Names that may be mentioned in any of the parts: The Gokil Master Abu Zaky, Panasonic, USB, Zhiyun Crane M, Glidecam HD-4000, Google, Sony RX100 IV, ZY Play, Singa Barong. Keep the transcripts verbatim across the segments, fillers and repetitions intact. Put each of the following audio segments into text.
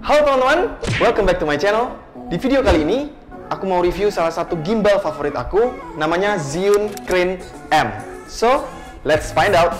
Halo teman-teman, welcome back to my channel. Di video kali ini, aku mau review salah satu gimbal favorit aku, namanya Zhiyun Crane M. So, let's find out.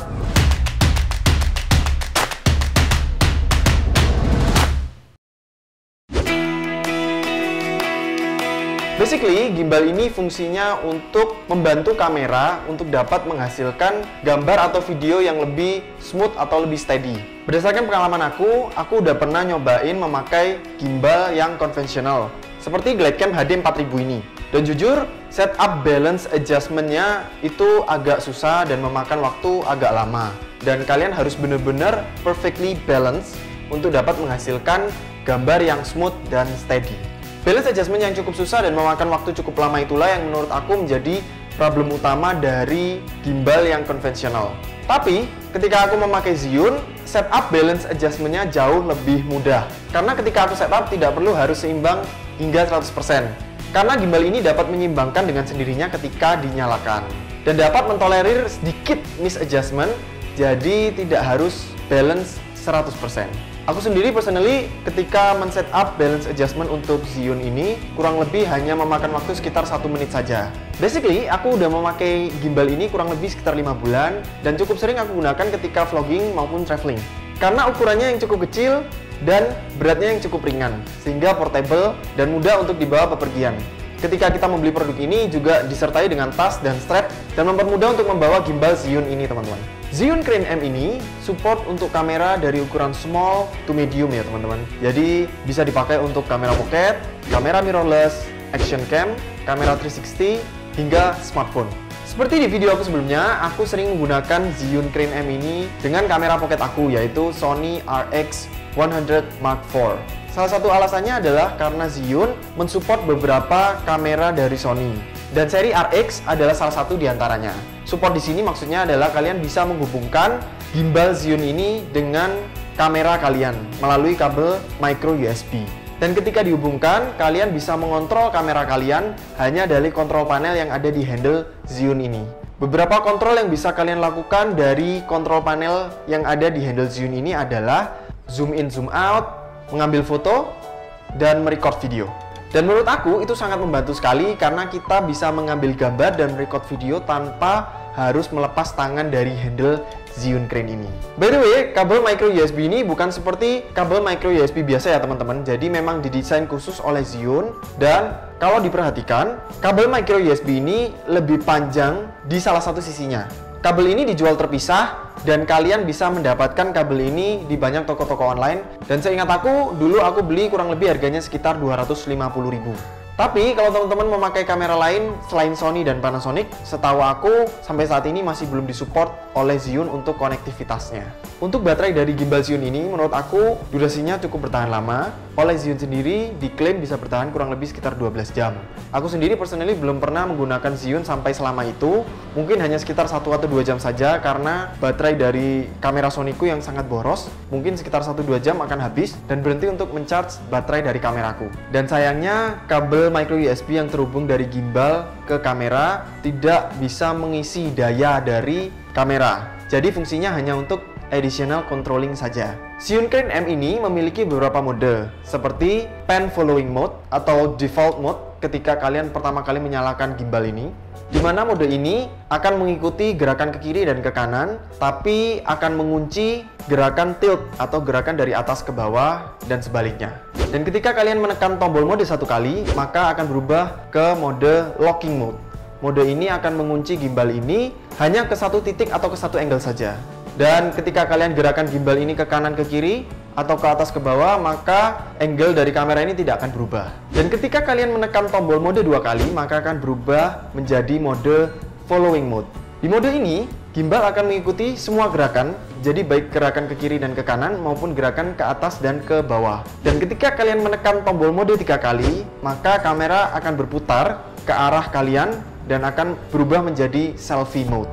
Basically, gimbal ini fungsinya untuk membantu kamera untuk dapat menghasilkan gambar atau video yang lebih smooth atau lebih steady. Berdasarkan pengalaman aku, aku udah pernah nyobain memakai gimbal yang konvensional, seperti Glidecam H D empat ribu ini. Dan jujur, setup balance adjustment-nya itu agak susah dan memakan waktu agak lama. Dan kalian harus bener-bener perfectly balance untuk dapat menghasilkan gambar yang smooth dan steady. Balance adjustment yang cukup susah dan memakan waktu cukup lama itulah yang menurut aku menjadi problem utama dari gimbal yang konvensional. Tapi, ketika aku memakai Zhiyun, setup balance adjustment-nya jauh lebih mudah. Karena ketika aku setup, tidak perlu harus seimbang hingga seratus persen. Karena gimbal ini dapat menyeimbangkan dengan sendirinya ketika dinyalakan. Dan dapat mentolerir sedikit misadjustment, jadi tidak harus balance seratus persen. Aku sendiri personally ketika men-setup balance adjustment untuk Zhiyun ini kurang lebih hanya memakan waktu sekitar satu menit saja. Basically, aku udah memakai gimbal ini kurang lebih sekitar lima bulan dan cukup sering aku gunakan ketika vlogging maupun traveling. Karena ukurannya yang cukup kecil dan beratnya yang cukup ringan, sehingga portable dan mudah untuk dibawa bepergian. Ketika kita membeli produk ini juga disertai dengan tas dan strap dan mempermudah untuk membawa gimbal Zhiyun ini, teman-teman. Zhiyun Crane M ini support untuk kamera dari ukuran small to medium ya, teman-teman. Jadi bisa dipakai untuk kamera pocket, kamera mirrorless, action cam, kamera tiga enam puluh hingga smartphone. Seperti di video aku sebelumnya, aku sering menggunakan Zhiyun Crane M ini dengan kamera pocket aku, yaitu Sony R X one hundred Mark four. Salah satu alasannya adalah karena Zhiyun mensupport beberapa kamera dari Sony. Dan seri R X adalah salah satu di antaranya. Support di sini maksudnya adalah kalian bisa menghubungkan gimbal Zhiyun ini dengan kamera kalian melalui kabel micro U S B. Dan ketika dihubungkan, kalian bisa mengontrol kamera kalian hanya dari kontrol panel yang ada di handle Zhiyun ini. Beberapa kontrol yang bisa kalian lakukan dari kontrol panel yang ada di handle Zhiyun ini adalah zoom in, zoom out, mengambil foto, dan merecord video. Dan menurut aku itu sangat membantu sekali karena kita bisa mengambil gambar dan merecord video tanpa harus melepas tangan dari handle Zhiyun Crane ini. By the way, kabel micro U S B ini bukan seperti kabel micro U S B biasa ya, teman-teman. Jadi memang didesain khusus oleh Zhiyun, dan kalau diperhatikan, kabel micro U S B ini lebih panjang di salah satu sisinya. Kabel ini dijual terpisah dan kalian bisa mendapatkan kabel ini di banyak toko-toko online. Dan seingat aku, dulu aku beli kurang lebih harganya sekitar dua ratus lima puluh ribu. Tapi kalau teman-teman memakai kamera lain selain Sony dan Panasonic, setahu aku sampai saat ini masih belum disupport oleh Zhiyun untuk konektivitasnya. Untuk baterai dari gimbal Zhiyun ini menurut aku durasinya cukup bertahan lama. Oleh Zhiyun sendiri diklaim bisa bertahan kurang lebih sekitar dua belas jam. Aku sendiri personally belum pernah menggunakan Zhiyun sampai selama itu. Mungkin hanya sekitar satu atau dua jam saja karena baterai dari kamera Sonyku yang sangat boros. Mungkin sekitar satu sampai dua jam akan habis dan berhenti untuk mencharge baterai dari kameraku. Dan sayangnya kabel micro U S B yang terhubung dari gimbal ke kamera tidak bisa mengisi daya dari kamera. Jadi fungsinya hanya untuk additional controlling saja. Zhiyun Crane M ini memiliki beberapa mode seperti pan following mode atau default mode ketika kalian pertama kali menyalakan gimbal ini, dimana mode ini akan mengikuti gerakan ke kiri dan ke kanan tapi akan mengunci gerakan tilt atau gerakan dari atas ke bawah dan sebaliknya. Dan ketika kalian menekan tombol mode satu kali, maka akan berubah ke mode locking mode. Mode ini akan mengunci gimbal ini hanya ke satu titik atau ke satu angle saja. Dan ketika kalian gerakan gimbal ini ke kanan ke kiri atau ke atas ke bawah, maka angle dari kamera ini tidak akan berubah. Dan ketika kalian menekan tombol mode dua kali, maka akan berubah menjadi mode following mode. Di mode ini, gimbal akan mengikuti semua gerakan, jadi baik gerakan ke kiri dan ke kanan maupun gerakan ke atas dan ke bawah. Dan ketika kalian menekan tombol mode tiga kali, maka kamera akan berputar ke arah kalian dan akan berubah menjadi selfie mode.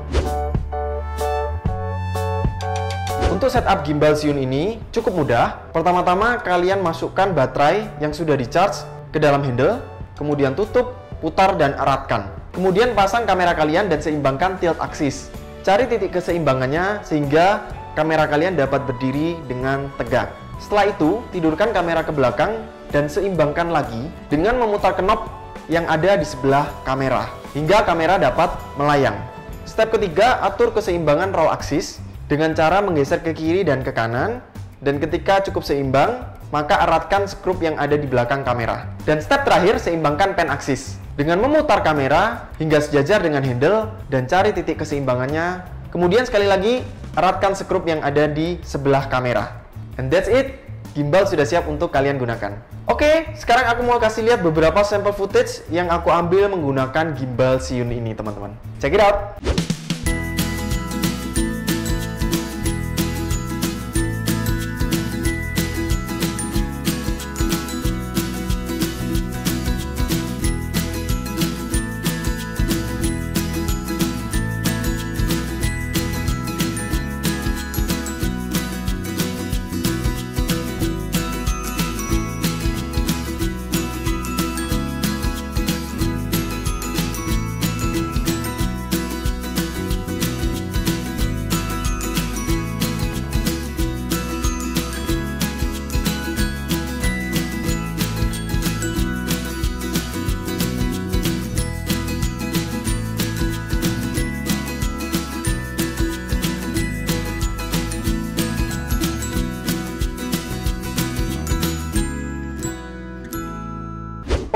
Untuk setup gimbal Zhiyun ini cukup mudah. Pertama-tama kalian masukkan baterai yang sudah di-charge ke dalam handle, kemudian tutup, putar, dan eratkan. Kemudian pasang kamera kalian dan seimbangkan tilt axis. Cari titik keseimbangannya sehingga kamera kalian dapat berdiri dengan tegak. Setelah itu, tidurkan kamera ke belakang dan seimbangkan lagi dengan memutar knob yang ada di sebelah kamera hingga kamera dapat melayang. Step ketiga, atur keseimbangan roll axis dengan cara menggeser ke kiri dan ke kanan, dan ketika cukup seimbang, maka eratkan skrup yang ada di belakang kamera. Dan step terakhir, seimbangkan pan axis dengan memutar kamera hingga sejajar dengan handle dan cari titik keseimbangannya. Kemudian sekali lagi, eratkan skrup yang ada di sebelah kamera. And that's it. Gimbal sudah siap untuk kalian gunakan. Oke, sekarang aku mau kasih lihat beberapa sampel footage yang aku ambil menggunakan gimbal Zhiyun ini, teman-teman. Check it out.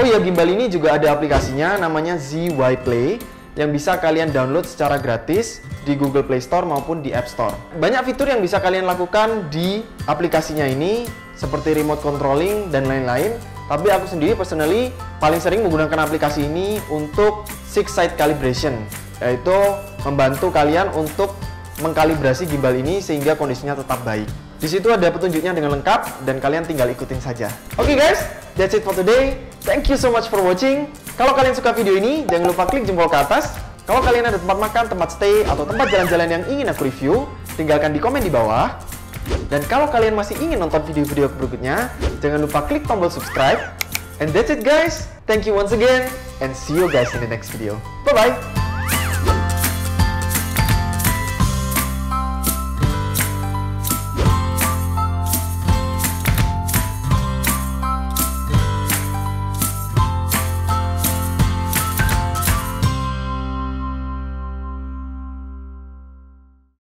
Oh ya, gimbal ini juga ada aplikasinya namanya Z Y Play yang bisa kalian download secara gratis di Google Play Store maupun di App Store. Banyak fitur yang bisa kalian lakukan di aplikasinya ini seperti remote controlling dan lain-lain. Tapi aku sendiri personally paling sering menggunakan aplikasi ini untuk six side calibration, yaitu membantu kalian untuk mengkalibrasi gimbal ini sehingga kondisinya tetap baik. Di situ ada petunjuknya dengan lengkap dan kalian tinggal ikutin saja. Oke guys, that's it for today. Thank you so much for watching. Kalau kalian suka video ini, jangan lupa klik jempol ke atas. Kalau kalian ada tempat makan, tempat stay, atau tempat jalan-jalan yang ingin aku review, tinggalkan di komen di bawah. Dan kalau kalian masih ingin nonton video-video berikutnya, jangan lupa klik tombol subscribe. And that's it guys. Thank you once again, and see you guys in the next video. Bye-bye.